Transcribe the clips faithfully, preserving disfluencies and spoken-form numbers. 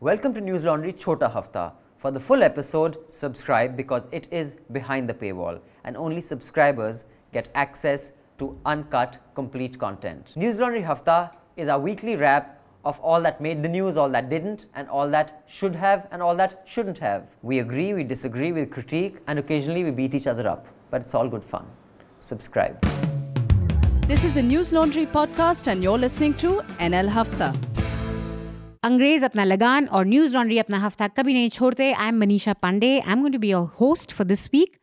Welcome to News Laundry Chota Hafta. For the full episode, subscribe because it is behind the paywall and only subscribers get access to uncut, complete content. News Laundry Hafta is our weekly wrap of all that made the news, all that didn't, and all that should have, and all that shouldn't have. We agree, we disagree, we critique, and occasionally we beat each other up. But it's all good fun. Subscribe. This is a News Laundry podcast and you're listening to N L Hafta. अंग्रेज अपना लगान और news laundry अपना हफ्ता कभी नहीं छोड़ते. I am Manisha Pandey. I am going to be your host for this week.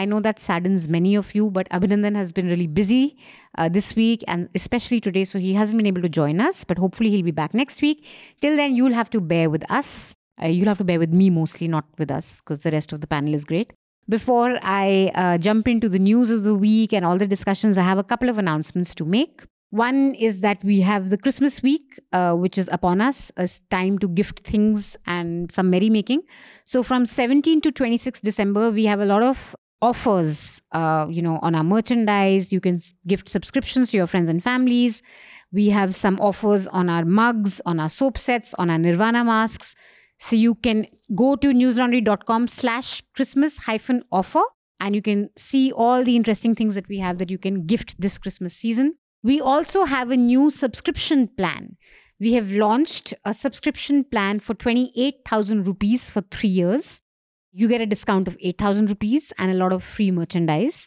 I know that saddens many of you, but Abhinandan has been really busy uh, this week and especially today, so he hasn't been able to join us, but hopefully he'll be back next week. Till then, you'll have to bear with us. Uh, you'll have to bear with me mostly, not with us, because the rest of the panel is great. Before I uh, jump into the news of the week and all the discussions, I have a couple of announcements to make. One is that we have the Christmas week, uh, which is upon us, a time to gift things and some merrymaking. So from seventeenth to twenty-sixth December, we have a lot of offers, uh, you know, on our merchandise. You can gift subscriptions to your friends and families. We have some offers on our mugs, on our soap sets, on our Nirvana masks. So you can go to newslaundry.com slash Christmas hyphen offer and you can see all the interesting things that we have that you can gift this Christmas season. We also have a new subscription plan. We have launched a subscription plan for twenty-eight thousand rupees for three years. You get a discount of eight thousand rupees and a lot of free merchandise.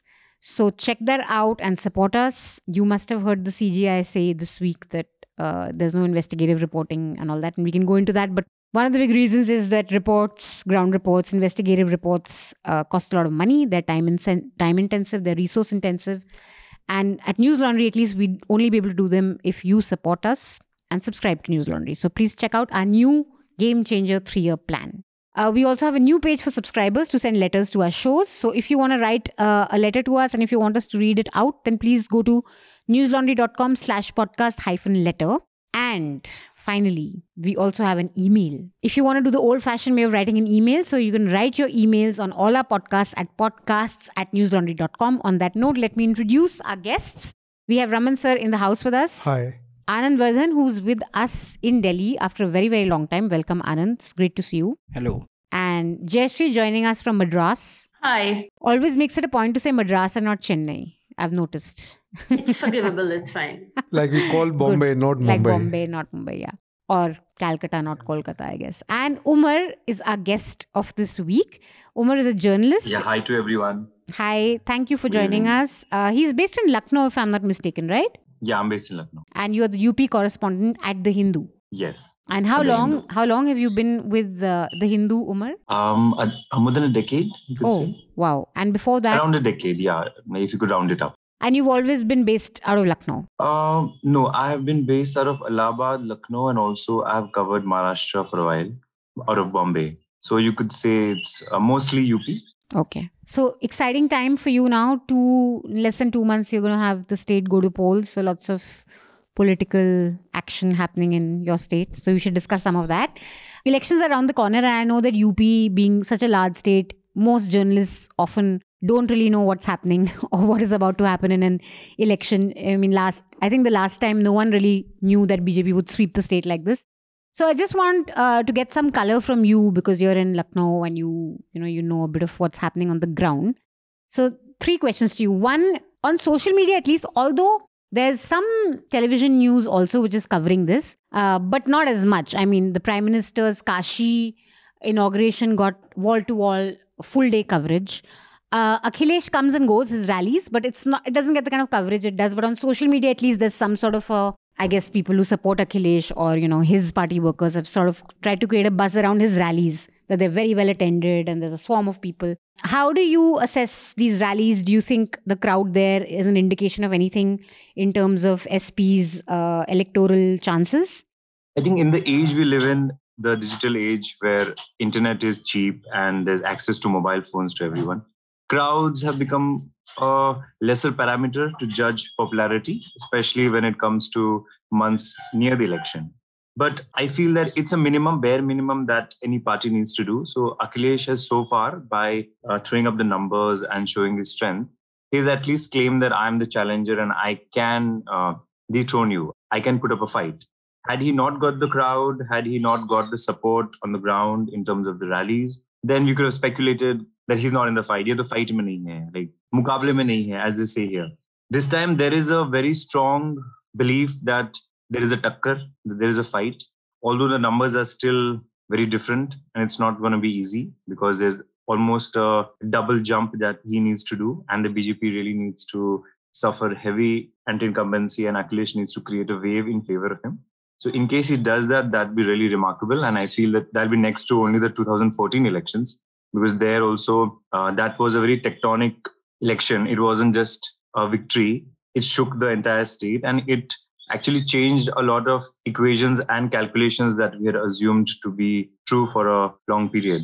So check that out and support us. You must have heard the C G I say this week that uh, there's no investigative reporting and all that. And we can go into that. But one of the big reasons is that reports, ground reports, investigative reports uh, cost a lot of money. They're time, insen- time intensive. They're resource intensive. And at News Laundry, at least, we'd only be able to do them if you support us and subscribe to News Laundry. So please check out our new Game Changer three-year plan. Uh, we also have a new page for subscribers to send letters to our shows. So if you want to write uh, a letter to us and if you want us to read it out, then please go to newslaundry.com slash podcast hyphen letter. And finally, we also have an email. If you want to do the old-fashioned way of writing an email, so you can write your emails on all our podcasts at podcasts at newslaundry.com. On that note, let me introduce our guests. We have Raman sir in the house with us. Hi. Anand Vardhan, who's with us in Delhi after a very, very long time. Welcome, Anand. It's great to see you. Hello. And Jai Shri joining us from Madras. Hi. Always makes it a point to say Madras and not Chennai. I've noticed. It's forgivable. It's fine. Like we call Bombay, Good. not Mumbai. Like Bombay, not Mumbai, yeah. Or Calcutta, not Kolkata, I guess. And Omar is our guest of this week. Omar is a journalist. Yeah, hi to everyone. Hi. Thank you for joining mm. us. Uh, he's based in Lucknow, if I'm not mistaken, right? Yeah, I'm based in Lucknow. And you're the U P correspondent at The Hindu. Yes. And how long Hindu. how long have you been with the, the Hindu, Umar? Um, a, a more than a decade, you could oh, say. Oh, wow. And before that? Around a decade, yeah. If you could round it up. And you've always been based out of Lucknow? Um, no, I have been based out of Allahabad, Lucknow, and also I have covered Maharashtra for a while, out of Bombay. So you could say it's uh, mostly U P. Okay. So exciting time for you now. Two, less than two months, you're going to have the state go to polls. So lots of political action happening in your state. So we should discuss some of that. Elections are around the corner. And I know that U P being such a large state, most journalists often don't really know what's happening or what is about to happen in an election. I mean, last I think the last time no one really knew that B J P would sweep the state like this. So I just want uh, to get some color from you because you're in Lucknow and you, you know, you know a bit of what's happening on the ground. So three questions to you. One, on social media at least, although there's some television news also which is covering this, uh, but not as much. I mean, the Prime Minister's Kashi inauguration got wall-to-wall full-day coverage. Uh, Akhilesh comes and goes, his rallies, but it's not. It doesn't get the kind of coverage it does. But on social media at least, there's some sort of a I guess people who support Akhilesh or, you know, his party workers have sort of tried to create a buzz around his rallies, that they're very well attended and there's a swarm of people. How do you assess these rallies? Do you think the crowd there is an indication of anything in terms of S P's uh, electoral chances? I think in the age we live in, the digital age where internet is cheap and there's access to mobile phones to everyone, crowds have become a lesser parameter to judge popularity, especially when it comes to months near the election. But I feel that it's a minimum, bare minimum that any party needs to do. So Akhilesh has so far, by uh, throwing up the numbers and showing his strength, he's at least claimed that I'm the challenger and I can uh, dethrone you. I can put up a fight. Had he not got the crowd, had he not got the support on the ground in terms of the rallies, then we could have speculated that he's not in the fight. Ye to fight mein nahi hai, like mukable mein nahi hai, as they say here. This time there is a very strong belief that there is a takkar, that there is a fight. Although the numbers are still very different and it's not going to be easy because there's almost a double jump that he needs to do, and the B J P really needs to suffer heavy anti-incumbency, and Akhilesh needs to create a wave in favor of him. So in case he does that, that'd be really remarkable. And I feel that that'll be next to only the two thousand fourteen elections, because there also, uh, that was a very tectonic election. It wasn't just a victory. It shook the entire state, and it actually changed a lot of equations and calculations that we had assumed to be true for a long period.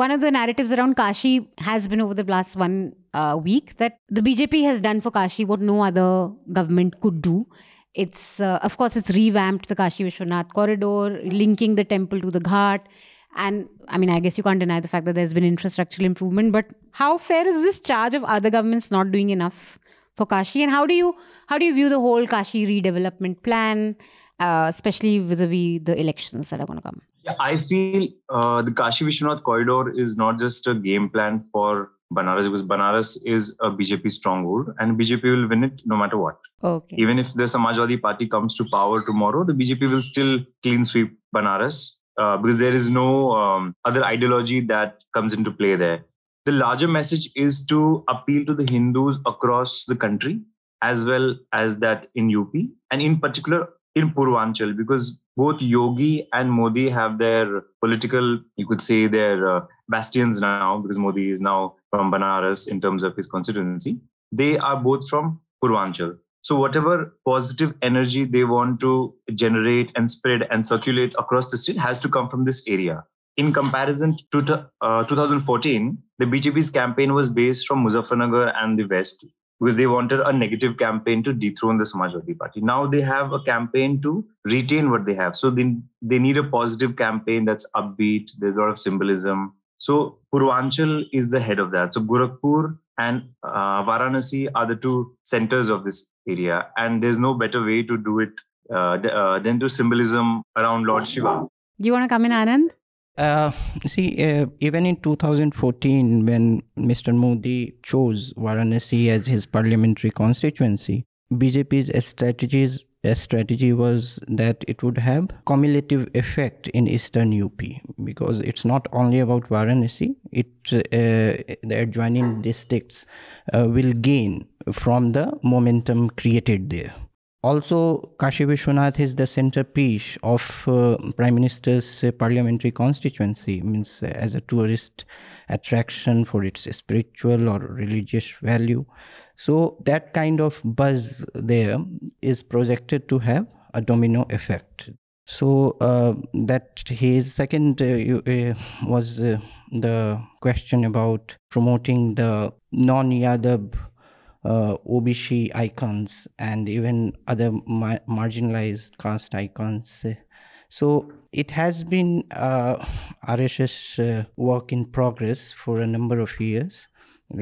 One of the narratives around Kashi has been over the last one uh, week that the B J P has done for Kashi what no other government could do. It's, uh, of course, it's revamped the Kashi Vishwanath Corridor, linking the temple to the ghat. And I mean, I guess you can't deny the fact that there's been infrastructural improvement. But how fair is this charge of other governments not doing enough for Kashi? And how do you, how do you view the whole Kashi redevelopment plan, uh, especially vis-a-vis the elections that are going to come? Yeah, I feel uh, the Kashi Vishwanath corridor is not just a game plan for Banaras, because Banaras is a B J P stronghold and B J P will win it no matter what. Okay. Even if the Samajwadi Party comes to power tomorrow, the B J P will still clean sweep Banaras uh, because there is no um, other ideology that comes into play there. The larger message is to appeal to the Hindus across the country, as well as that in U P, and in particular in Purvanchal, because both Yogi and Modi have their political, you could say, their uh, bastions now, because Modi is now from Banaras in terms of his constituency. They are both from Purvanchal. So whatever positive energy they want to generate and spread and circulate across the state has to come from this area. In comparison to uh, two thousand fourteen, the B J P's campaign was based from Muzaffarnagar and the West, because they wanted a negative campaign to dethrone the Samajwadi Party. Now they have a campaign to retain what they have. So they, they need a positive campaign that's upbeat. There's a lot of symbolism. So Purvanchal is the head of that. So Gorakhpur and uh, Varanasi are the two centers of this area. And there's no better way to do it uh, uh, than to symbolism around Lord Shiva. Do you want to come in, Anand? Uh, see, uh, even in two thousand fourteen, when Mister Modi chose Varanasi as his parliamentary constituency, B J P's strategies, strategy was that it would have cumulative effect in eastern U P, because it's not only about Varanasi, it, uh, the adjoining districts uh, will gain from the momentum created there. Also, Kashi Vishwanath is the centerpiece of uh, Prime Minister's uh, parliamentary constituency, means uh, as a tourist attraction for its spiritual or religious value. So that kind of buzz there is projected to have a domino effect. So uh, that his second uh, was uh, the question about promoting the non-Yadav Uh, O B C icons and even other ma- marginalized caste icons. So it has been uh, R S S uh, work in progress for a number of years.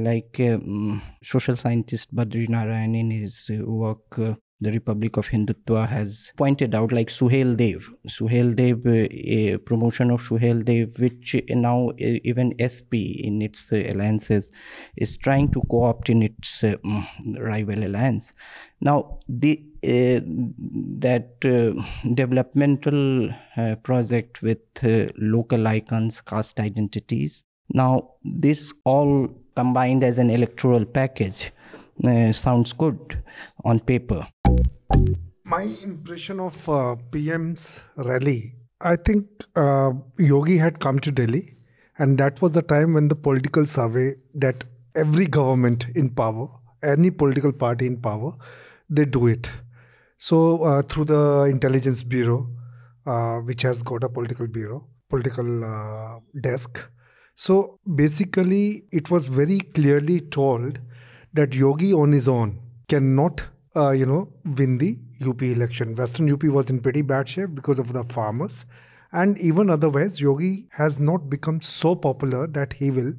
Like um, social scientist Badri Narayan in his uh, work, uh, The Republic of Hindutva, has pointed out, like Suhel Dev. Suhel Dev, uh, uh, promotion of Suhel Dev, which now uh, even S P in its uh, alliances is trying to co-opt in its uh, rival alliance. Now, the uh, that uh, developmental uh, project with uh, local icons, caste identities, now this all combined as an electoral package uh, sounds good on paper. My impression of uh, P M's rally, I think uh, Yogi had come to Delhi, and that was the time when the political survey that every government in power, any political party in power, they do it. So uh, through the Intelligence Bureau, uh, which has got a political bureau, political uh, desk. So basically, it was very clearly told that Yogi on his own cannot Uh, you know, win the U P election. Western U P was in pretty bad shape because of the farmers. And even otherwise, Yogi has not become so popular that he will.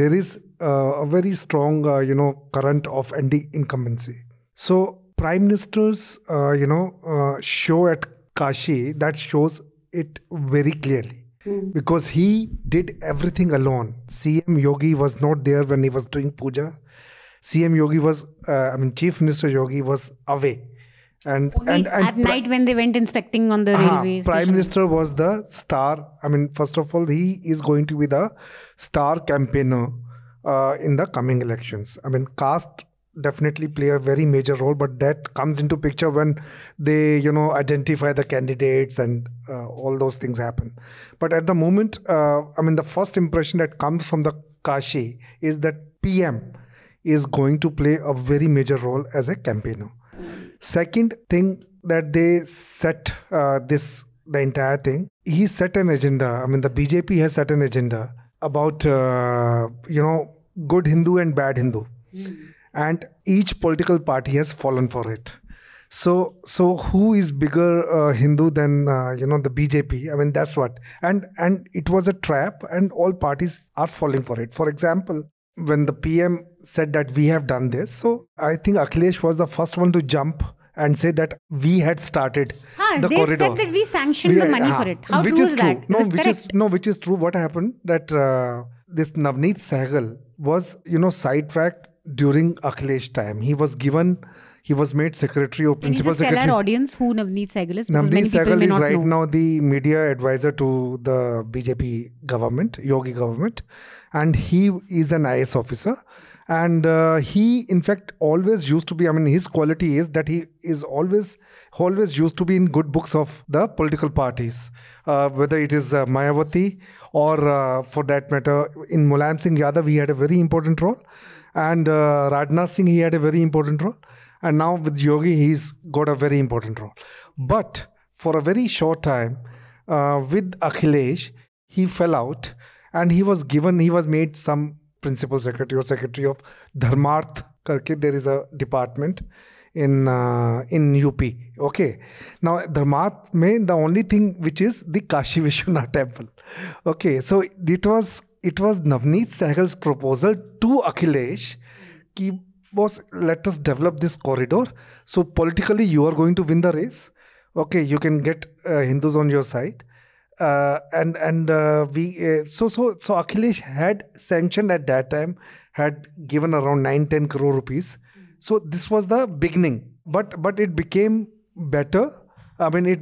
There is uh, a very strong, uh, you know, current of anti-incumbency. So Prime Minister's, uh, you know, uh, show at Kashi, that shows it very clearly. Mm. Because he did everything alone. C M Yogi was not there when he was doing puja. C M Yogi was, uh, I mean, Chief Minister Yogi was away. And, and, and at night when they went inspecting on the uh-huh, railway station. Prime Minister was the star. I mean, first of all, he is going to be the star campaigner uh, in the coming elections. I mean, caste definitely play a very major role, but that comes into picture when they, you know, identify the candidates and uh, all those things happen. But at the moment, uh, I mean, the first impression that comes from the Kashi is that P M is going to play a very major role as a campaigner. Second thing that they set uh, this, the entire thing, he set an agenda. I mean, the B J P has set an agenda about, uh, you know, good Hindu and bad Hindu. Mm. And each political party has fallen for it. So, so who is bigger uh, Hindu than, uh, you know, the B J P? I mean, that's what. And, and it was a trap and all parties are falling for it. For example, when the P M said that we have done this, so I think Akhilesh was the first one to jump and say that we had started huh, the they corridor. They said that we sanctioned we, the money uh, for it. How which true is, is that? True. No, is which is, no, which is true. What happened that uh, this Navneet Sehgal was, you know, sidetracked during Akhilesh time. He was given, he was made secretary or principal secretary. Can you just tell our audience who Navneet Sehgal is? Navneet Sehgal is right know. now the media advisor to the B J P government, Yogi government. And he is an I A S officer. And uh, he, in fact, always used to be, I mean, his quality is that he is always, always used to be in good books of the political parties. Uh, whether it is uh, Mayawati or uh, for that matter, in Mulayam Singh Yadav, he had a very important role. And uh, Radhana Singh, he had a very important role. And now with Yogi, he's got a very important role. But for a very short time, uh, with Akhilesh, he fell out and he was given, he was made some principal secretary or secretary of Dharmarth. There is a department in uh, in U P. Okay. Now, Dharmarth, mein, the only thing which is the Kashi Vishwanath temple. Okay. So, it was It was Navneet Sehgal's proposal to Akhilesh ki was, let us develop this corridor. So politically, you are going to win the race. Okay, you can get uh, Hindus on your side, uh, and and uh, we uh, so so so Akhilesh had sanctioned at that time, had given around nine ten crore rupees. So this was the beginning, but but it became better. I mean, it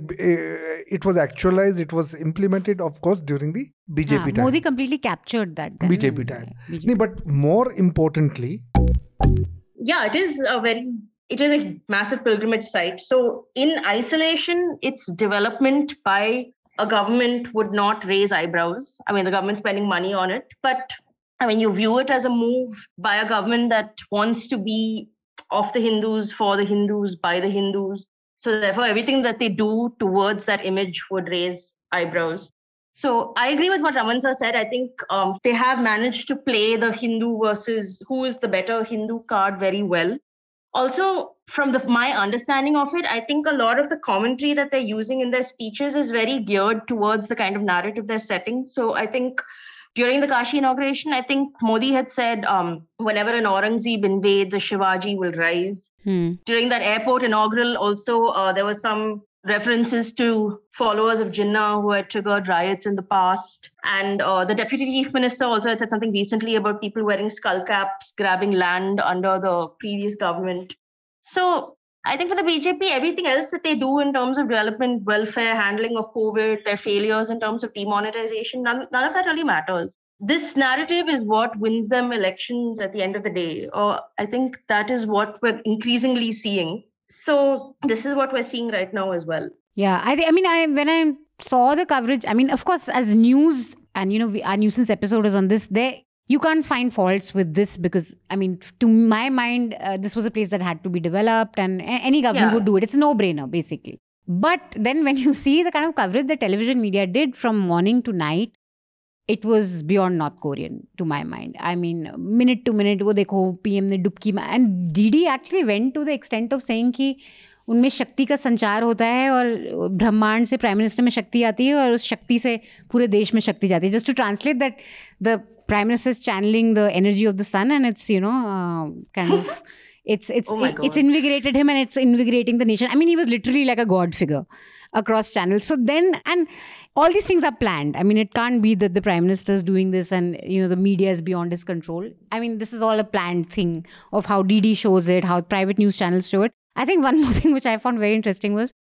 it was actualized, it was implemented, of course, during the B J P ah, time. Modi completely captured that. Then. B J P time. B J P. No, but more importantly... Yeah, it is a very... It is a massive pilgrimage site. So, in isolation, its development by a government would not raise eyebrows. I mean, the government spending money on it. But, I mean, you view it as a move by a government that wants to be of the Hindus, for the Hindus, by the Hindus. So therefore, everything that they do towards that image would raise eyebrows. So I agree with what Raman sir said. I think um, they have managed to play the Hindu versus who is the better Hindu card very well. Also, from the, my understanding of it, I think a lot of the commentary that they're using in their speeches is very geared towards the kind of narrative they're setting. So I think during the Kashi inauguration, I think Modi had said, um, whenever an Aurangzeb invades, a Shivaji will rise. Hmm. During that airport inaugural also, uh, there were some references to followers of Jinnah who had triggered riots in the past. And uh, the Deputy Chief Minister also had said something recently about people wearing skull caps, grabbing land under the previous government. So I think for the B J P, everything else that they do in terms of development, welfare, handling of COVID, their failures in terms of demonetization, none, none of that really matters. This narrative is what wins them elections at the end of the day. Or I think that is what we're increasingly seeing. So this is what we're seeing right now as well. Yeah, I, th- I mean, I when I saw the coverage, I mean, of course, as news, and you know, we, our nuisance episode is on this, there you can't find faults with this because, I mean, to my mind, uh, this was a place that had to be developed and any government yeah. would do it. It's a no-brainer, basically. But then when you see the kind of coverage the television media did from morning to night, it was beyond North Korean, to my mind. I mean, minute to minute, wo dekho, P M ne dubki ma- and D D actually went to the extent of saying ki unme shakti ka sanchar hota hai aur brahmand se Prime Minister mein shakti aati hai aur us shakti se pure desh mein shakti jaati hai. Just to translate that, the Prime Minister is channeling the energy of the sun and it's, you know, uh, kind of It's it's oh it, it's invigorated him, and it's invigorating the nation. I mean, he was literally like a god figure across channels. So then, and all these things are planned. I mean, it can't be that the prime minister is doing this and, you know, the media is beyond his control. I mean, this is all a planned thing of how D D shows it, how private news channels show it. I think one more thing which I found very interesting was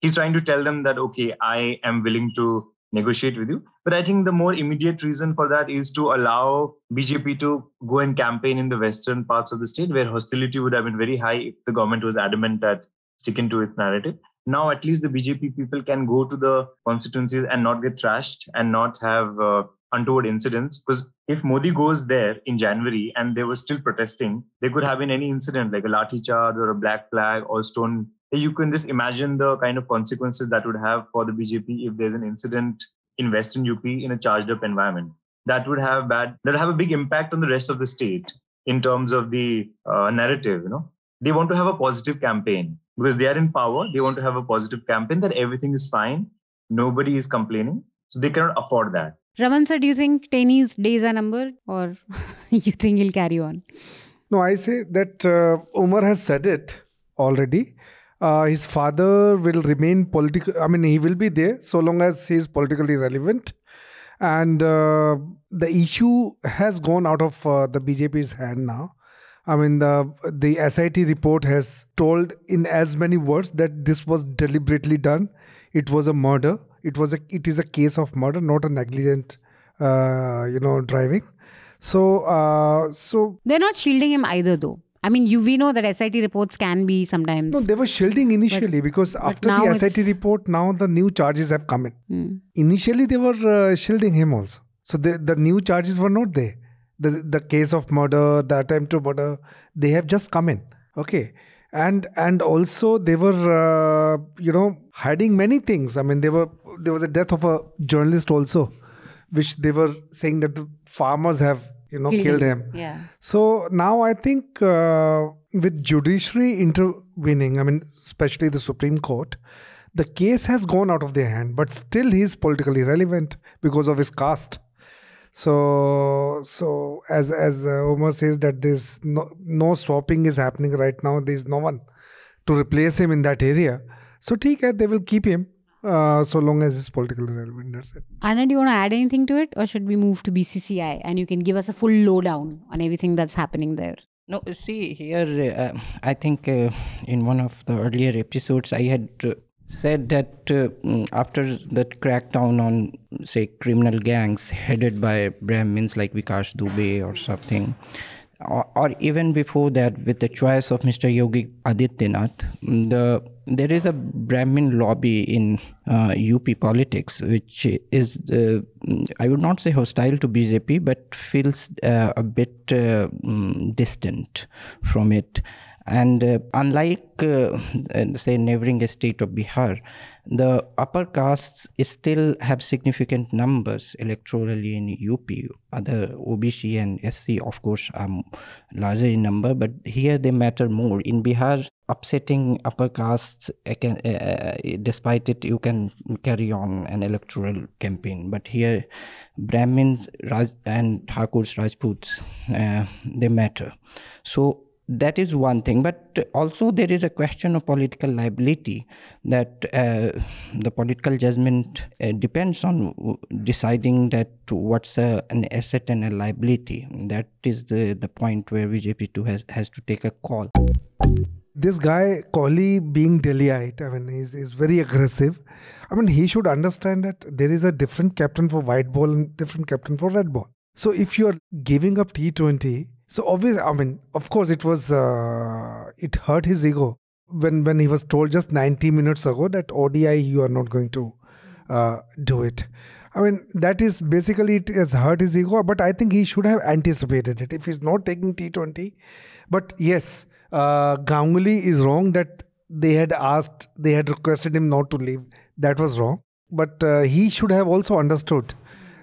he's trying to tell them that, okay, I am willing to negotiate with you. But I think the more immediate reason for that is to allow B J P to go and campaign in the western parts of the state, where hostility would have been very high if the government was adamant at sticking to its narrative. Now, at least the B J P people can go to the constituencies and not get thrashed and not have uh, untoward incidents. Because if Modi goes there in January and they were still protesting, there could have been any incident like a lathi charge or a black flag or stone. You can just imagine the kind of consequences that would have for the B J P if there's an incident in Western U P in a charged up environment. That would have bad, that would have a big impact on the rest of the state in terms of the uh, narrative. You know, they want to have a positive campaign because they are in power. They want to have a positive campaign that everything is fine. Nobody is complaining. So they cannot afford that. Raman sir, do you think Taney's days are numbered, or you think he'll carry on? No, I say that uh, Omar has said it already. Uh, his father will remain political. I mean, he will be there so long as he is politically relevant. And uh, the issue has gone out of uh, the B J P's hand now. I mean, the, the S I T report has told in as many words that this was deliberately done. It was a murder. It was a, it is a case of murder, not a negligent, uh, you know, driving. So, uh, so they're not shielding him either, though. I mean, you, we know that S I T reports can be sometimes... No, they were shielding initially, but, because after the S I T report, now the new charges have come in. Hmm. Initially, they were uh, shielding him also. So the, the new charges were not there. The, the case of murder, the attempt to murder, they have just come in. Okay. And and also they were, uh, you know, hiding many things. I mean, they were there was a death of a journalist also, which they were saying that the farmers have... you know, killed, killed him. Yeah. So now I think uh, with judiciary intervening, I mean, especially the Supreme Court, the case has gone out of their hand, but still he's politically relevant because of his caste. So, so as as uh, Omar says that there's no, no swapping is happening right now. There's no one to replace him in that area. So, okay, they will keep him. Uh, so long as it's politically relevant, that's it. Anand, do you want to add anything to it, or should we move to B C C I and you can give us a full lowdown on everything that's happening there? No, see, here, uh, I think uh, in one of the earlier episodes, I had uh, said that uh, after that crackdown on, say, criminal gangs headed by Brahmins like Vikash Dubey or something, or, or even before that, with the choice of Mister Yogi Adityanath, the there is a Brahmin lobby in uh, U P politics, which is, uh, I would not say hostile to B J P, but feels uh, a bit uh, distant from it. And uh, unlike, uh, say, neighboring state of Bihar, the upper castes still have significant numbers electorally in U P. Other O B C and S C, of course, are larger in number, but here they matter more. In Bihar, upsetting upper castes, uh, uh, despite it, you can carry on an electoral campaign. But here, Brahmins Raj- and Thakurs, Rajputs, uh, they matter. So, that is one thing, but also there is a question of political liability that uh, the political judgment uh, depends on w- deciding that what's a, an asset and a liability. That is the, the point where B J P too has, has to take a call. This guy, Kohli, being Delhiite, I mean, he's, he's very aggressive. I mean, he should understand that there is a different captain for white ball and different captain for red ball. So if you're giving up T twenty, so obviously, I mean, of course, it was uh, it hurt his ego when when he was told just ninety minutes ago that O D I you are not going to uh, do it. I mean, that is basically it has hurt his ego. But I think he should have anticipated it if he's not taking T twenty. But yes, uh, Ganguly is wrong that they had asked, they had requested him not to leave. That was wrong. But uh, he should have also understood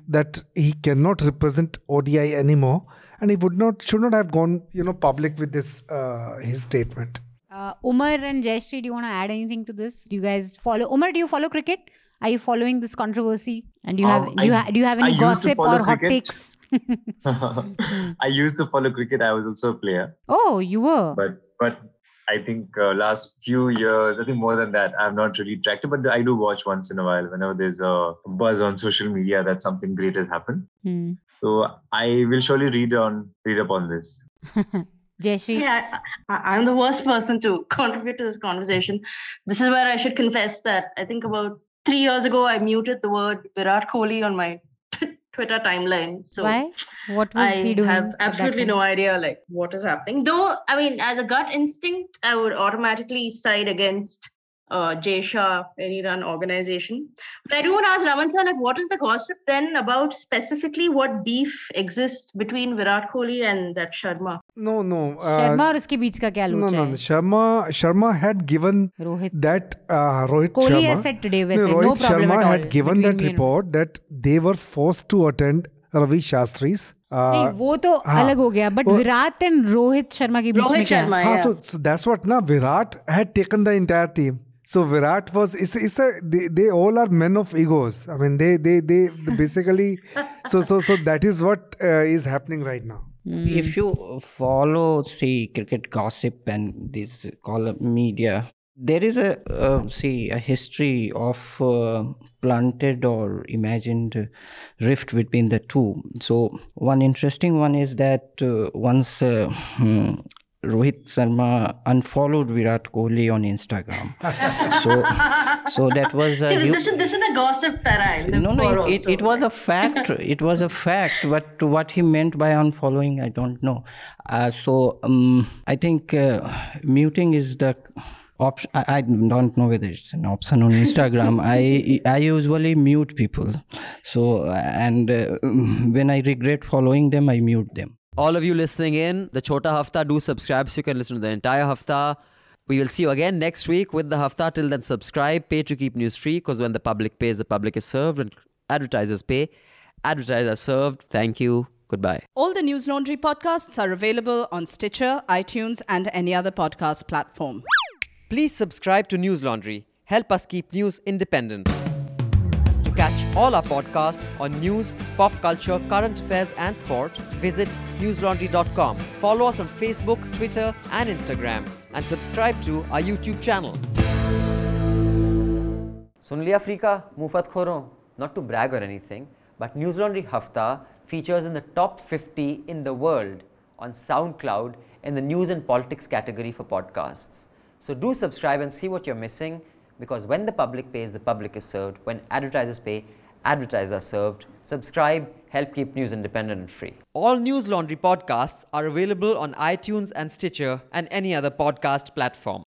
that he cannot represent O D I anymore. And he would not, should not have gone, you know, public with this, uh, his statement. Uh, Omar and Jai Shri, do you want to add anything to this? Do you guys follow? Omar, do you follow cricket? Are you following this controversy? And do you um, have I, you ha- do you have any I gossip or hot cricket. takes? I used to follow cricket. I was also a player. Oh, you were. But but I think uh, last few years, I think more than that, I've not really tracked it. But I do watch once in a while whenever there's a buzz on social media that something great has happened. Hmm. So I will surely read on read up on this. Jai Shri. Yeah, I, I'm the worst person to contribute to this conversation. This is where I should confess that I think about three years ago, I muted the word Virat Kohli on my t- Twitter timeline. So why? What was I he doing? I have absolutely no idea like what is happening. Though, I mean, as a gut instinct, I would automatically side against uh, Jai Shah, any run organization. But I do want to ask Raman sir, like, what is the gossip then about specifically what beef exists between Virat Kohli and that Sharma? No, no. Uh, Sharma aur uske beech ka kya lucha? No, no, no. Sharma, Sharma had given Rohit. that uh, Rohit Kohli Sharma. Kohli has said today, no, Rohit no problem Sharma at all had given that report that they were forced to attend Ravi Shastri's. Uh, no, wo to alag ho gaya. But oh, Virat and Rohit Sharma ke beech mein kya? Yeah. So, so that's what na. Virat had taken the entire team. So Virat was, it's, it's a, they, they all are men of egos. I mean, they, they, they basically, so, so, so that is what uh, is happening right now. Mm. If you follow, see, cricket gossip and this column media, there is a, uh, see, a history of uh, planted or imagined rift between the two. So one interesting one is that uh, once, uh, hmm, Rohit Sharma unfollowed Virat Kohli on Instagram. so, so that was a... See, this, is, this is a gossip that I... No, no, it, it, it was a fact. It was a fact. But what he meant by unfollowing, I don't know. Uh, so, um, I think uh, muting is the... Option, I, I don't know whether it's an option on Instagram. I I usually mute people. So, and uh, when I regret following them, I mute them. All of you listening in, the Chota Hafta, do subscribe so you can listen to the entire Hafta. We will see you again next week with the Hafta. Till then, subscribe, pay to keep news free, because when the public pays, the public is served, and advertisers pay, advertisers are served. Thank you. Goodbye. All the News Laundry podcasts are available on Stitcher, iTunes, and any other podcast platform. Please subscribe to News Laundry. Help us keep news independent. To catch all our podcasts on news, pop culture, current affairs and sport, visit newslaundry dot com. Follow us on Facebook, Twitter and Instagram. And subscribe to our YouTube channel. Sun liya Afrika, mufat khoron. Not to brag or anything, but News Laundry Hafta features in the top fifty in the world on SoundCloud in the news and politics category for podcasts. So do subscribe and see what you're missing. Because when the public pays, the public is served. When advertisers pay, advertisers are served. Subscribe, help keep news independent and free. All News Laundry podcasts are available on iTunes and Stitcher and any other podcast platform.